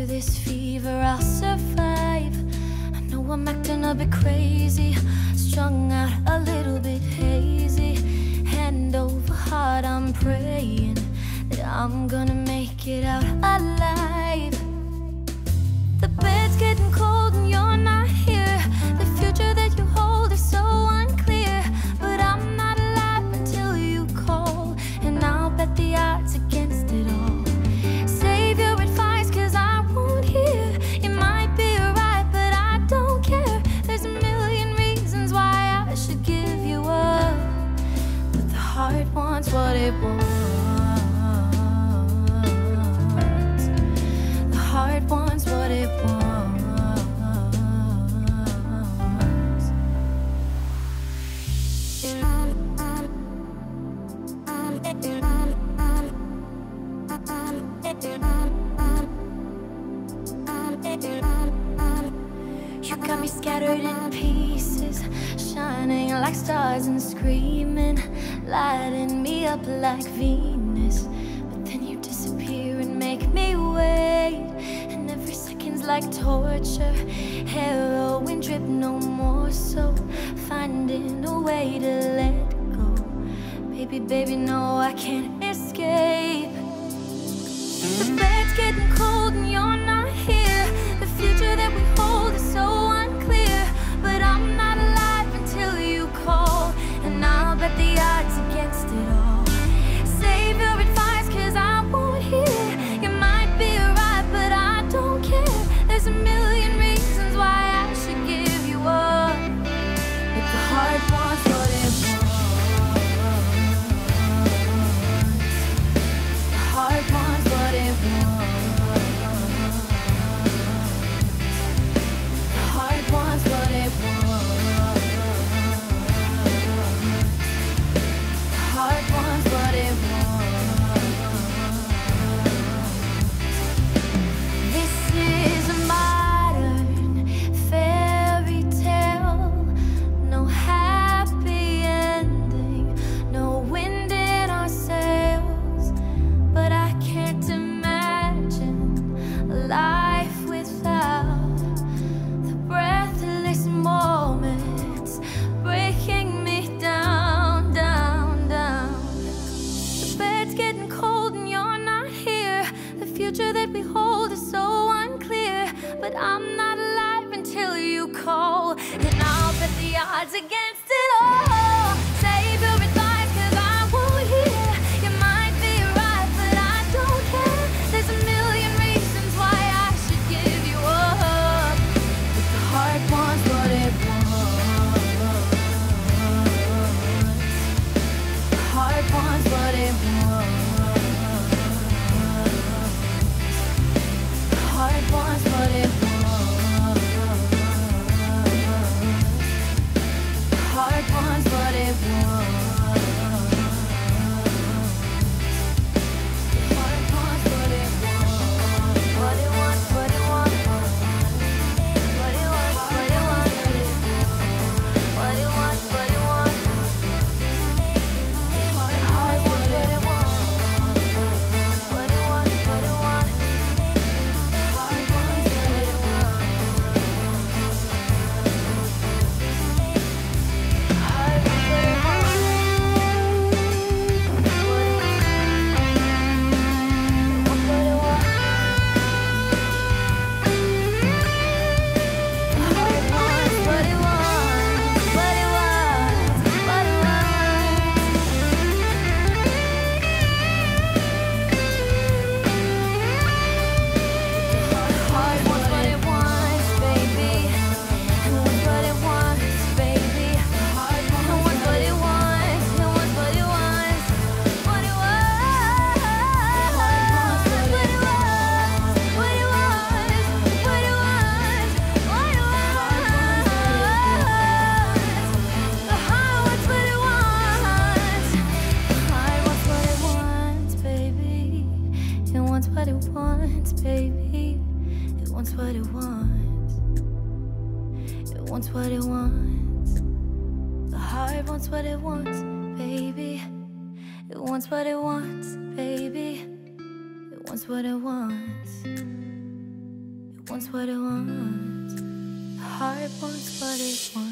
through this fever, I'll survive. I know I'm acting a bit crazy, strung out a little bit hazy. Hand over heart, I'm praying that I'm gonna make it out alive. The bed's getting cold and you're not here. The future that you hold is so unclear. But I'm not alive until you call, and I'll bet the odds against it all. Save your advice, cause I won't hear. You might be right, but I don't care. There's a million reasons why I should give you up, but the heart wants what it wants. You got me scattered in pieces, shining like stars and screaming, lighting me up like Venus. But then you disappear and make me wait, and every second's like torture. Heroin drip no more, so finding a way to let go. Baby, baby, no, I can't escape. The bed's getting cold and you're not here. The future that we hold is so unclear. But I'm not alive until you call, and I'll bet the odds against it all. Save your advice, cause I won't hear. You might be right, but I don't care. There's a million reasons why I should give you up, but the heart wants what it wants. The heart wants. The future that we hold is so unclear, but I'm not alive until you call, and I'll bet the odds against it all. Save your advice, cause I won't hear. You might be right, but I don't care. There's a million reasons why I should give you up, but the heart wants what it wants. The heart wants what it wants. Wants what it wants. The heart wants what it wants. The heart wants what it wants. What it wants, what it wants. What it wants, what it wants. What it wants, what it wants. The heart wants what it wants. What it wants, what it wants. What it wants, baby. It wants what it wants. It wants what it wants. The heart wants what it wants, baby. It wants what it wants, baby. It wants what it wants. wants what it wants. The heart wants what it wants.